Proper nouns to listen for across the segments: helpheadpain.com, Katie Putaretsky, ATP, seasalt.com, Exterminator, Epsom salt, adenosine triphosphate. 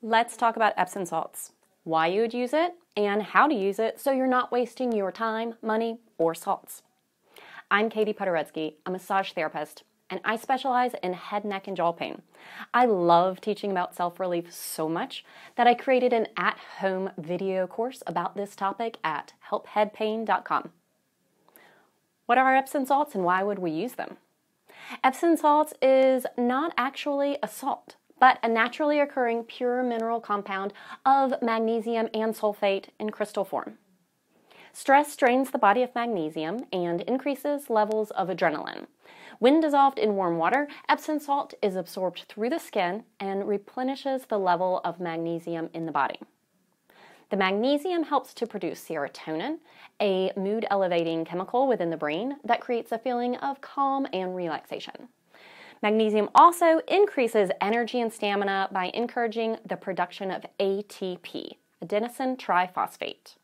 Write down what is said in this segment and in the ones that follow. Let's talk about Epsom salts, why you would use it, and how to use it so you're not wasting your time, money, or salts. I'm Katie Putaretsky, a massage therapist, and I specialize in head, neck, and jaw pain. I love teaching about self-relief so much that I created an at-home video course about this topic at helpheadpain.com. What are Epsom salts and why would we use them? Epsom salts is not actually a salt, but a naturally occurring pure mineral compound of magnesium and sulfate in crystal form. Stress drains the body of magnesium and increases levels of adrenaline. When dissolved in warm water, Epsom salt is absorbed through the skin and replenishes the level of magnesium in the body. The magnesium helps to produce serotonin, a mood-elevating chemical within the brain that creates a feeling of calm and relaxation. Magnesium also increases energy and stamina by encouraging the production of ATP, adenosine triphosphate.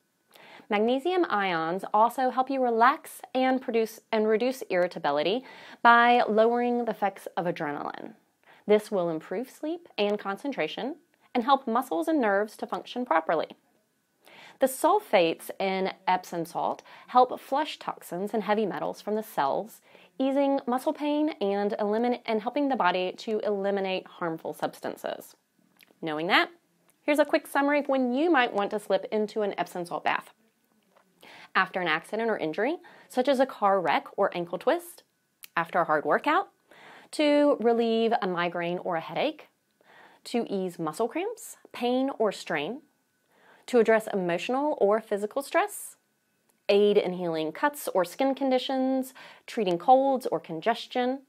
Magnesium ions also help you relax and reduce irritability by lowering the effects of adrenaline. This will improve sleep and concentration and help muscles and nerves to function properly. The sulfates in Epsom salt help flush toxins and heavy metals from the cells, easing muscle pain and helping the body to eliminate harmful substances. Knowing that, here's a quick summary of when you might want to slip into an Epsom salt bath. After an accident or injury, such as a car wreck or ankle twist, after a hard workout, to relieve a migraine or a headache, to ease muscle cramps, pain, or strain, to address emotional or physical stress, aid in healing cuts or skin conditions, treating colds or congestion,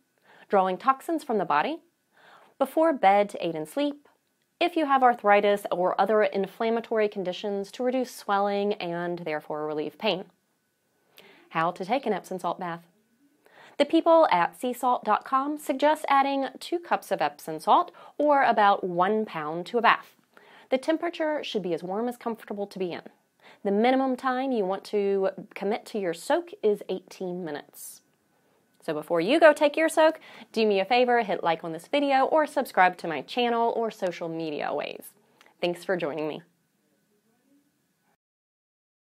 drawing toxins from the body, before bed to aid in sleep, if you have arthritis or other inflammatory conditions to reduce swelling and therefore relieve pain. How to take an Epsom salt bath. The people at seasalt.com suggest adding 2 cups of Epsom salt or about 1 pound to a bath. The temperature should be as warm as comfortable to be in. The minimum time you want to commit to your soak is 18 minutes. So before you go take your soak, do me a favor, hit like on this video or subscribe to my channel or social media ways. Thanks for joining me.